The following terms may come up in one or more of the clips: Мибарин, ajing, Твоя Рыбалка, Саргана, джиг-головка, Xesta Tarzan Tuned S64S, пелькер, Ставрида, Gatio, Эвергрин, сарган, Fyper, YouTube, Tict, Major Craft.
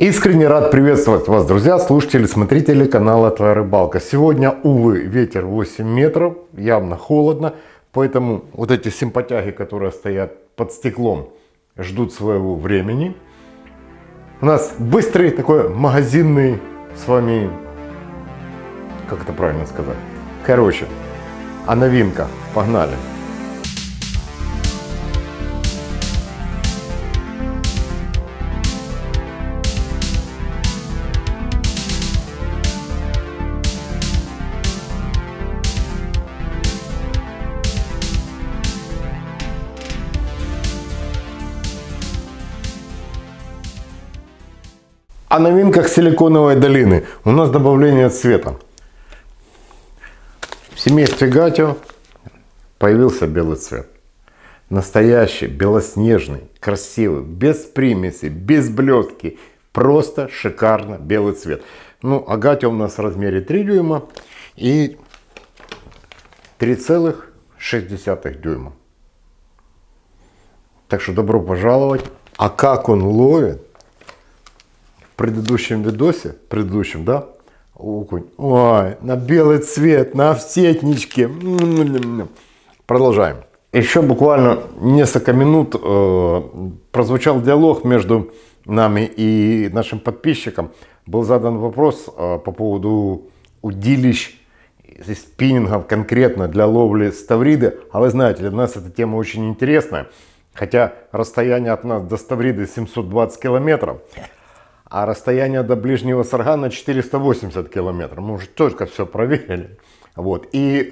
Искренне рад приветствовать вас, друзья, слушатели, смотрители канала Твоя Рыбалка. Сегодня, увы, ветер 8 метров, явно холодно, поэтому вот эти симпатяги, которые стоят под стеклом, ждут своего времени. У нас быстрый такой магазинный с вами, как это правильно сказать, короче, о новинках, погнали. О новинках силиконовой долины. У нас добавление цвета. В семействе Gatio появился белый цвет. Настоящий, белоснежный, красивый, без примеси, без блестки. Просто шикарно белый цвет. Ну, а Gatio у нас в размере 3 дюйма и 3,6 дюйма. Так что добро пожаловать. А как он ловит? В предыдущем видосе, да, окунь, ой, на белый цвет, на овсетничке. Продолжаем. Еще буквально несколько минут прозвучал диалог между нами и нашим подписчиком. Был задан вопрос по поводу удилищ и спиннингов конкретно для ловли ставриды. А вы знаете, для нас эта тема очень интересная. Хотя расстояние от нас до ставриды 720 километров. А расстояние до ближнего саргана 480 километров. Мы уже только все проверили. Вот. И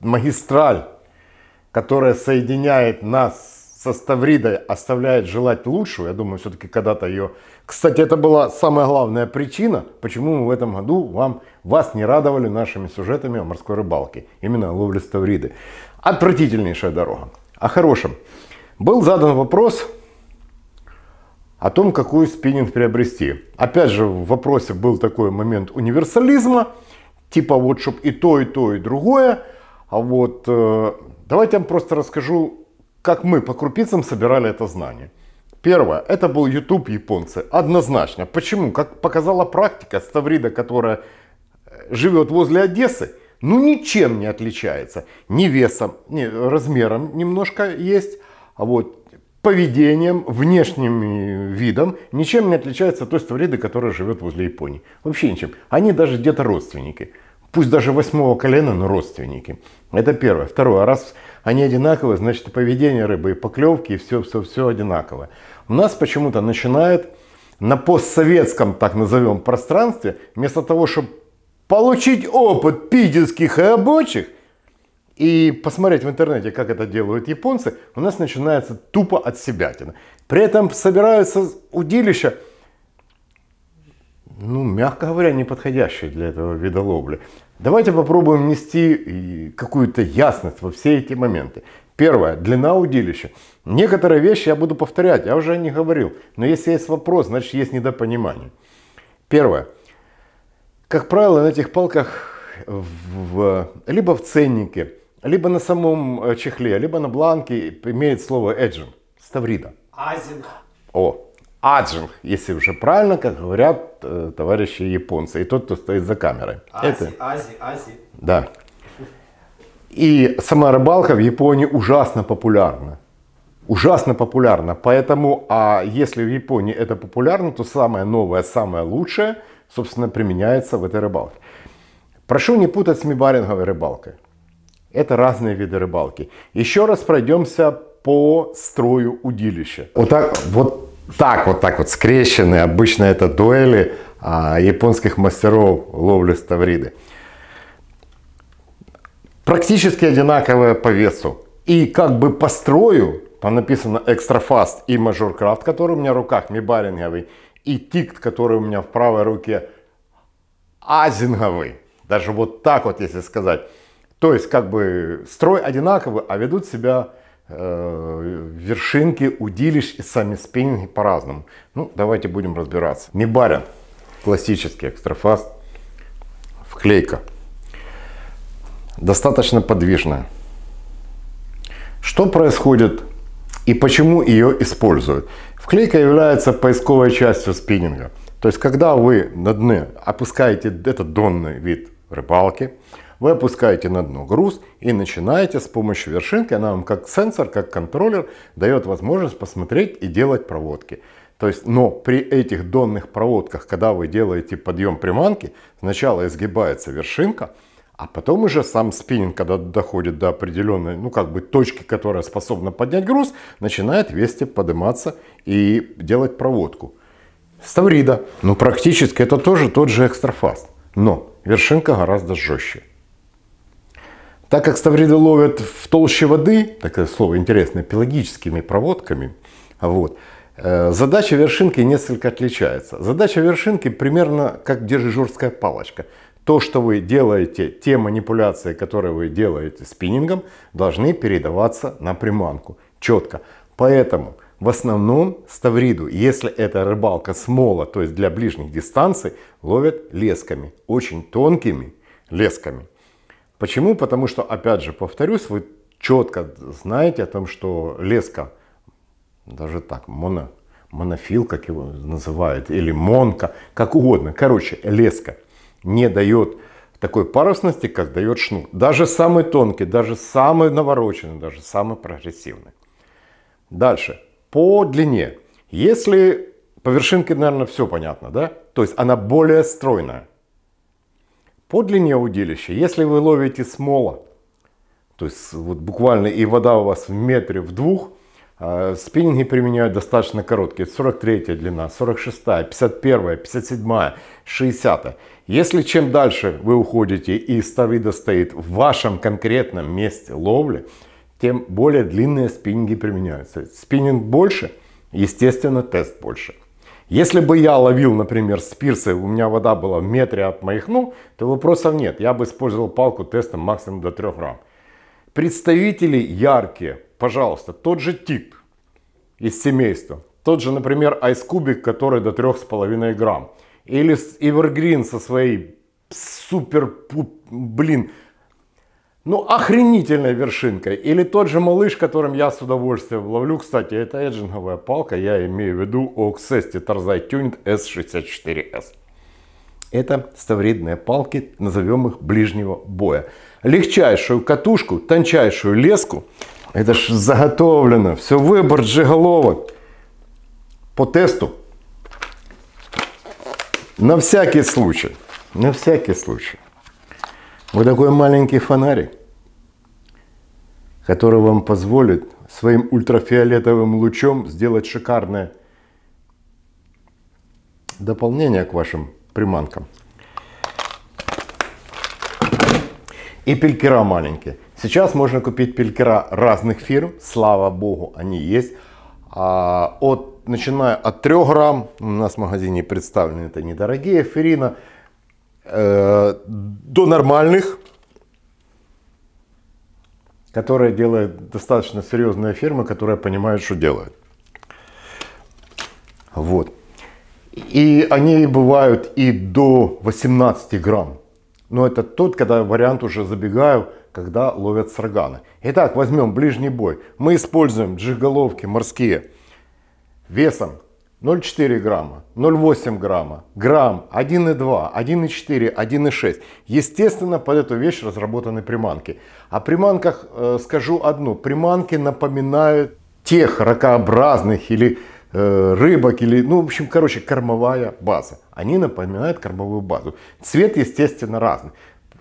магистраль, которая соединяет нас со Ставридой, оставляет желать лучшего. Я думаю, все-таки когда-то ее... Кстати, это была самая главная причина, почему мы в этом году вас не радовали нашими сюжетами о морской рыбалке. Именно о ловле Ставриды. Отвратительнейшая дорога. О хорошем. Был задан вопрос о том, какой спиннинг приобрести. Опять же, в вопросе был такой момент универсализма, типа вот, чтобы и то, и другое. А вот давайте я вам просто расскажу, как мы по крупицам собирали это знание. Первое, это был YouTube японцы, однозначно. Почему? Как показала практика, ставрида, которая живет возле Одессы, ну ничем не отличается. Ни весом, ни размером немножко есть, а вот поведением, внешним видом ничем не отличается от той ставриды, которая живет возле Японии. Вообще ничем. Они даже где-то родственники. Пусть даже 8-го колена, но родственники. Это первое. Второе. Раз они одинаковые, значит и поведение рыбы, и поклевки, и все одинаковое. У нас почему-то начинают на постсоветском, так назовем, пространстве, вместо того, чтобы получить опыт питерских и обочих, и посмотреть в интернете, как это делают японцы, у нас начинается тупо от себятина. При этом собираются удилища, ну, мягко говоря, неподходящие для этого вида ловли. Давайте попробуем нести какую-то ясность во все эти моменты. Первое. Длина удилища. Некоторые вещи я буду повторять, я уже о них говорил. Но если есть вопрос, значит есть недопонимание. Первое. Как правило, на этих палках либо в ценнике, либо на самом чехле, либо на бланке имеет слово ajing, ставрида. Азинг. О, аджинг, если уже правильно, как говорят товарищи японцы. И тот, кто стоит за камерой. Ази. Да. И сама рыбалка в Японии ужасно популярна. Ужасно популярна. Поэтому, а если в Японии это популярно, то самое новое, самое лучшее, собственно, применяется в этой рыбалке. Прошу не путать с мибаринговой рыбалкой. Это разные виды рыбалки. Еще раз пройдемся по строю удилища. Вот так вот скрещены. Обычно это дуэли японских мастеров ловли ставриды. Практически одинаковые по весу. И как бы по строю, там написано Extra Fast и Major Craft, который у меня в руках мибаринговый, и Tict, который у меня в правой руке азинговый. Даже вот так вот, если сказать. То есть, как бы, строй одинаковый, а ведут себя вершинки, удилищ и сами спиннинги по-разному. Ну, давайте будем разбираться. Мибарин, классический экстрафаст, вклейка. Достаточно подвижная. Что происходит И почему ее используют? Вклейка является поисковой частью спиннинга. То есть, когда вы на дне опускаете этот донный вид рыбалки, вы опускаете на дно груз и начинаете с помощью вершинки, она вам как сенсор, как контроллер дает возможность посмотреть и делать проводки. То есть, но при этих донных проводках, когда вы делаете подъем приманки, сначала изгибается вершинка, а потом уже сам спиннинг, когда доходит до определенной, ну как бы точки, которая способна поднять груз, начинает вести подниматься и делать проводку. Ставрида, ну практически это тоже тот же экстрафаст, но вершинка гораздо жестче. Так как ставриды ловят в толще воды, такое слово интересное, пелагическими проводками, вот, задача вершинки несколько отличается. Задача вершинки примерно как дирижерская палочка. То, что вы делаете, те манипуляции, которые вы делаете спиннингом, должны передаваться на приманку четко. Поэтому в основном ставриду, если это рыбалка с мола, то есть для ближних дистанций, ловят лесками, очень тонкими лесками. Почему? Потому что, опять же, повторюсь, вы четко знаете о том, что леска, даже так, монофил, как его называют, или монка, как угодно. Короче, леска не дает такой парусности, как дает шнур. Даже самый тонкий, даже самый навороченный, даже самый прогрессивный. Дальше, по длине. Если по вершинке, наверное, все понятно, да? То есть она более стройная. По длине удилища, если вы ловите с мола, то есть вот буквально и вода у вас в метре, в двух, спиннинги применяют достаточно короткие. 43-я длина, 46-я, 51-я, 57-я, 60-я. Если чем дальше вы уходите и ставрида стоит в вашем конкретном месте ловли, тем более длинные спиннинги применяются. Спиннинг больше, естественно, тест больше. Если бы я ловил, например, с пирса, у меня вода была в метре от моих ног, то вопросов нет. Я бы использовал палку тестом максимум до 3 грамм. Представители яркие, пожалуйста, тот же Tict из семейства. Тот же, например, айскубик, который до 3,5 грамм. Или Эвергрин со своей супер, блин, ну охренительной вершинкой. Или тот же малыш, которым я с удовольствием ловлю. Кстати, это эджинговая палка, я имею в виду Xesta Tarzan Tuned S64S. Это ставридные палки, назовем их ближнего боя. Легчайшую катушку, тончайшую леску. Это ж заготовлено, все выбор джиголовок. По тесту. На всякий случай. На всякий случай. Вот такой маленький фонарик, который вам позволит своим ультрафиолетовым лучом сделать шикарное дополнение к вашим приманкам. И пелькера маленькие. Сейчас можно купить пелькера разных фирм, слава богу, они есть. Начиная от 3 грамм, у нас в магазине представлены это недорогие ферина, до нормальных, которые делают достаточно серьезная фирма, которая понимает, что делает. Вот. И они бывают и до 18 грамм. Но это тот, когда вариант уже забегаю, когда ловят саргана. Итак, возьмем ближний бой. Мы используем джиг-головки морские весом 0,4 грамма, 0,8 грамма, грамм, 1,2, 1,4, 1,6. Естественно, под эту вещь разработаны приманки. О приманках скажу одну. Приманки напоминают тех ракообразных или рыбок, или, ну, в общем, короче, кормовая база. Они напоминают кормовую базу. Цвет, естественно, разный.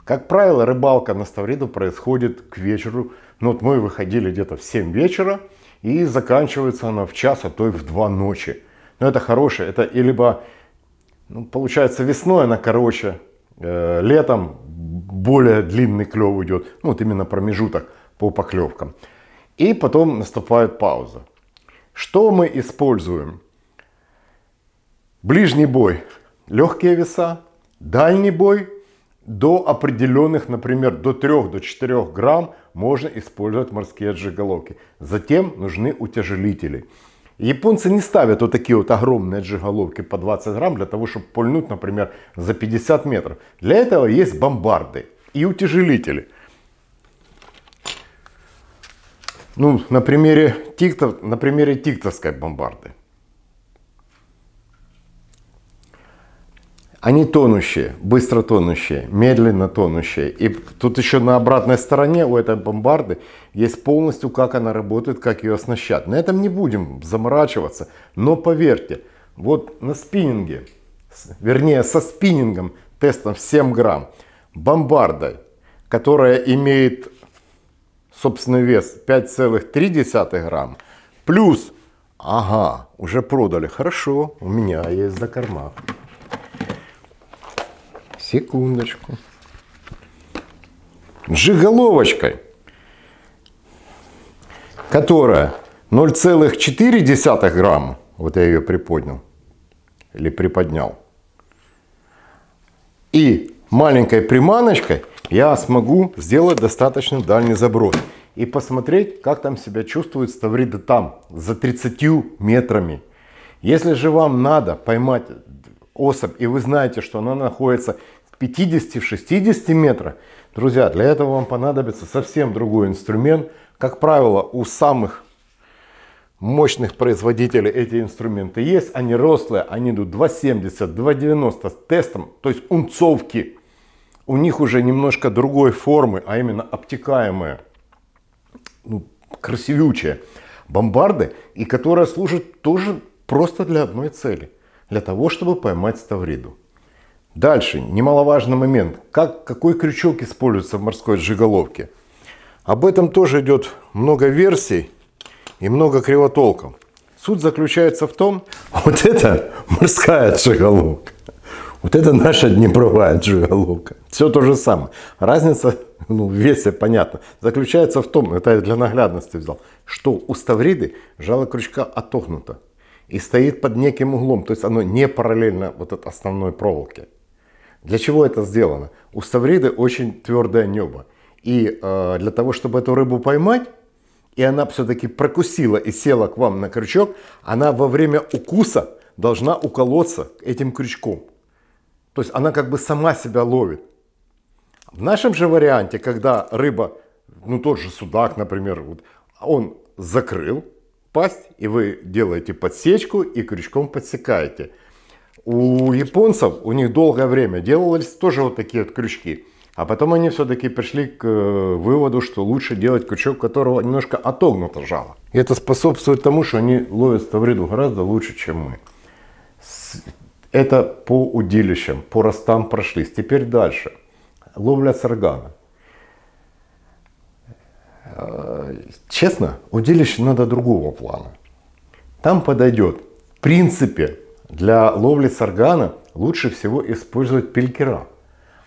Как правило, рыбалка на ставриду происходит к вечеру. Ну, вот мы выходили где-то в 7 вечера, и заканчивается она в час, а то и в 2 ночи. Но это хорошее, это и либо, ну, получается, весной она короче, летом более длинный клев идет, ну, вот именно промежуток по поклевкам. И потом наступает пауза. Что мы используем? Ближний бой, легкие веса, дальний бой до определенных, например, до 3-4 грамм можно использовать морские джиголовки. Затем нужны утяжелители. Японцы не ставят вот такие вот огромные джиголовки по 20 грамм для того, чтобы пульнуть, например, за 50 метров. Для этого есть бомбарды и утяжелители. Ну, на примере тиктовской бомбарды. Они тонущие, быстро тонущие, медленно тонущие. И тут еще на обратной стороне у этой бомбарды есть полностью, как она работает, как ее оснащать. На этом не будем заморачиваться. Но поверьте, вот на спиннинге, вернее со спиннингом тестом в 7 грамм, бомбардой, которая имеет собственный вес 5,3 грамм, плюс, ага, уже продали, хорошо, у меня есть закорма. Секундочку. Жиголовочкой, которая 0,4 грамма, вот я ее приподнял, или приподнял, и маленькой приманочкой я смогу сделать достаточно дальний заброс. И посмотреть, как там себя чувствует ставрида там, за 30 метрами. Если же вам надо поймать особь, и вы знаете, что она находится в 50-60 метрах, друзья, для этого вам понадобится совсем другой инструмент. Как правило, у самых мощных производителей эти инструменты есть, они рослые, они идут 2,70, 2,90 с тестом, то есть унцовки. У них уже немножко другой формы, а именно обтекаемые, ну, красивючие бомбарды, и которые служат тоже просто для одной цели. Для того, чтобы поймать ставриду. Дальше, немаловажный момент. Какой крючок используется в морской жиголовке? Об этом тоже идет много версий и много кривотолков. Суть заключается в том, вот это морская жиголовка. Вот это наша днепровая жиголовка. Все то же самое. Разница, ну, в весе понятно. Заключается в том, это я для наглядности взял, что у ставриды жало крючка отогнуто. И стоит под неким углом, то есть оно не параллельно вот этой основной проволоке. Для чего это сделано? У ставриды очень твердое небо. И для того, чтобы эту рыбу поймать, и она все-таки прокусила и села к вам на крючок, она во время укуса должна уколоться этим крючком. То есть она как бы сама себя ловит. В нашем же варианте, когда рыба, ну тот же судак, например, вот, он закрыл пасть, и вы делаете подсечку и крючком подсекаете. У японцев, у них долгое время делались тоже вот такие вот крючки, а потом они все-таки пришли к выводу, что лучше делать крючок, которого немножко отогнуто жало. И это способствует тому, что они ловят ставриду гораздо лучше, чем мы. Это по удилищам, по ростам прошлись. Теперь дальше. Ловля саргана. Честно, удилище надо другого плана. Там подойдет. В принципе, для ловли саргана лучше всего использовать пелькера.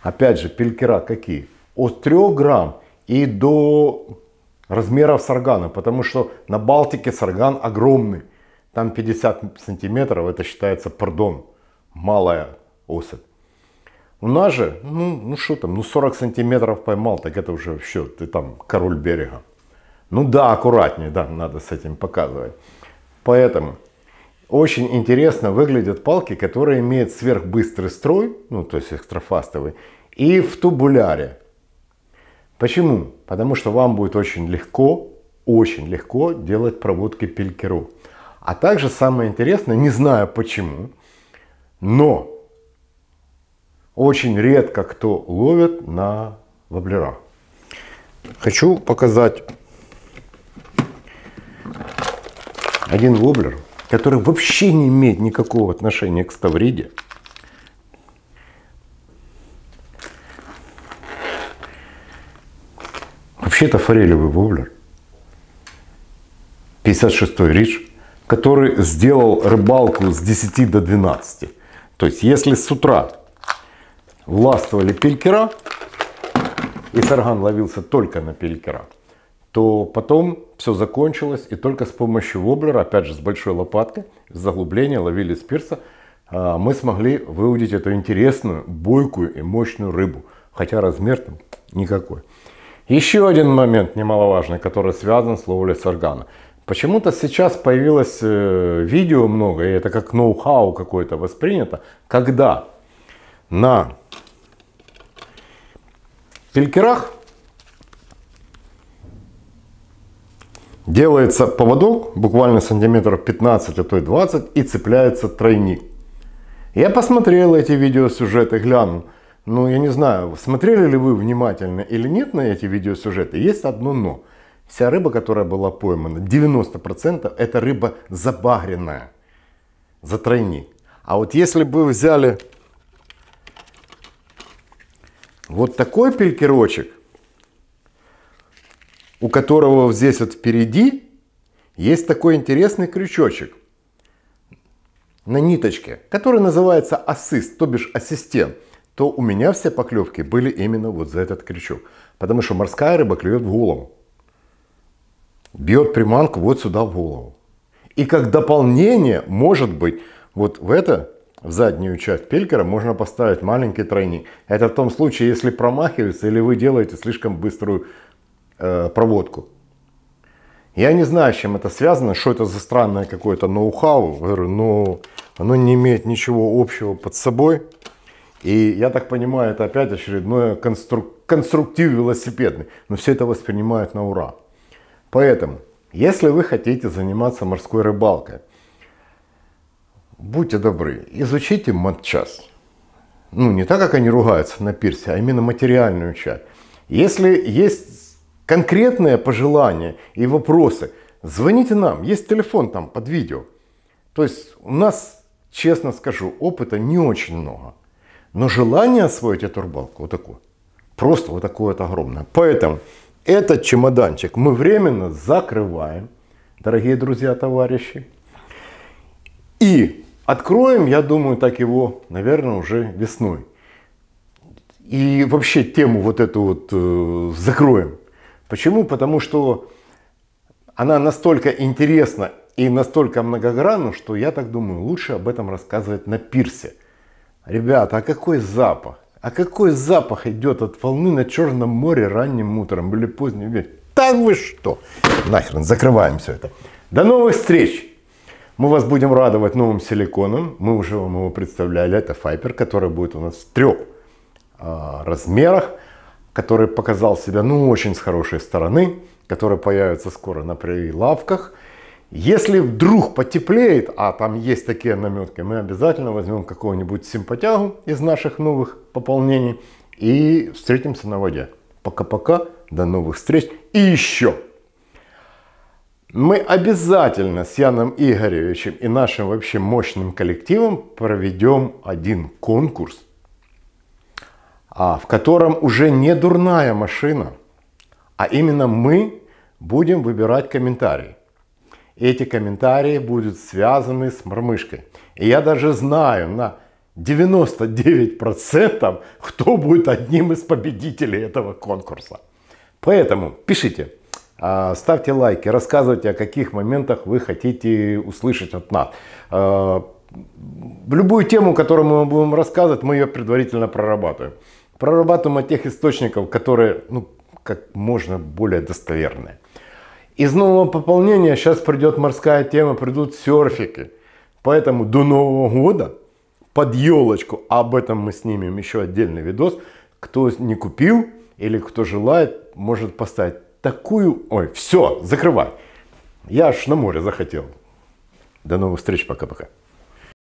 Опять же, пелькера какие? От 3 грамм и до размеров саргана. Потому что на Балтике сарган огромный. Там 50 сантиметров, это считается, пардон, малая особь. У нас же, ну что там, ну 40 сантиметров поймал, так это уже все, ты там король берега. Ну да, аккуратнее, да, надо с этим показывать. Поэтому очень интересно выглядят палки, которые имеют сверхбыстрый строй, ну то есть экстрафастовый, и в тубуляре. Почему? Потому что вам будет очень легко делать проводки пелькеру. А также самое интересное, не знаю почему, но очень редко кто ловит на воблерах. Хочу показать один воблер, который вообще не имеет никакого отношения к ставриде. Вообще-то форелевый воблер. 56-й ридж, который сделал рыбалку с 10 до 12. То есть если с утра властвовали пелькера, и сарган ловился только на пелькера, то потом все закончилось, и только с помощью воблера, опять же с большой лопаткой, с заглубления ловили с пирса, мы смогли выудить эту интересную, бойкую и мощную рыбу, хотя размер там никакой. Еще один момент немаловажный, который связан с ловлей саргана. Почему-то сейчас появилось видео много, и это как ноу-хау какое-то воспринято, когда на пелькерах Делается поводок, буквально сантиметров 15, а то и 20, и цепляется тройник. Я посмотрел эти видеосюжеты, глянул. Ну, я не знаю, смотрели ли вы внимательно или нет на эти видеосюжеты. Есть одно но. Вся рыба, которая была поймана, 90% это рыба забагренная за тройник. А вот если бы вы взяли вот такой пилькерочек, у которого здесь вот впереди есть такой интересный крючочек на ниточке, который называется ассист, то бишь ассистент, то у меня все поклевки были именно вот за этот крючок. Потому что морская рыба клюет в голову. Бьет приманку вот сюда в голову. И как дополнение, может быть, вот в это, в заднюю часть пелькера можно поставить маленький тройник. Это в том случае, если промахивается или вы делаете слишком быструю проводку. Я не знаю, с чем это связано, что это за странное какое-то ноу-хау, но оно не имеет ничего общего под собой. И я так понимаю, это опять очередной конструктив велосипедный. Но все это воспринимают на ура. Поэтому, если вы хотите заниматься морской рыбалкой, будьте добры, изучите матчасть. Ну, не так, как они ругаются на пирсе, а именно материальную часть. Если есть конкретные пожелания и вопросы, звоните нам. Есть телефон там под видео. То есть у нас, честно скажу, опыта не очень много. Но желание освоить эту рыбалку вот такое, просто вот такое вот огромное. Поэтому этот чемоданчик мы временно закрываем, дорогие друзья, товарищи. И откроем, я думаю, так его, наверное, уже весной. И вообще тему вот эту вот закроем. Почему? Потому что она настолько интересна и настолько многогранна, что я так думаю, лучше об этом рассказывать на пирсе. Ребята, а какой запах? А какой запах идет от волны на Черном море ранним утром или поздним вечером? Да вы что? Нахрен, закрываем все это. До новых встреч! Мы вас будем радовать новым силиконом. Мы уже вам его представляли. Это Fyper, который будет у нас в 3 размерах. Который показал себя, ну, очень с хорошей стороны. Который появится скоро на прилавках. Если вдруг потеплеет, а там есть такие наметки, мы обязательно возьмем какого-нибудь симпатягу из наших новых пополнений и встретимся на воде. Пока-пока, до новых встреч. И еще, мы обязательно с Яном Игоревичем и нашим вообще мощным коллективом проведем один конкурс, в котором уже не дурная машина, а именно мы будем выбирать комментарии. Эти комментарии будут связаны с мормышкой. И я даже знаю на 99%, кто будет одним из победителей этого конкурса. Поэтому пишите, ставьте лайки, рассказывайте, о каких моментах вы хотите услышать от нас. Любую тему, которую мы будем рассказывать, мы ее предварительно прорабатываем. Прорабатываем от тех источников, которые, ну, как можно более достоверные. Из нового пополнения сейчас придет морская тема, придут серфики. Поэтому до Нового года под елочку, об этом мы снимем еще отдельный видос. Кто не купил или кто желает, может поставить такую... Ой, все, закрывай. Я аж на море захотел. До новых встреч, пока-пока.